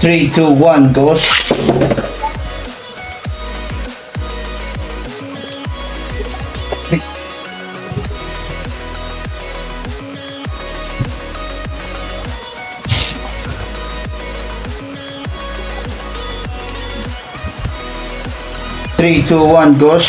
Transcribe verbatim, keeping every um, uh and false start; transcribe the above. Three, two, one, goes. Three, two, one, goes.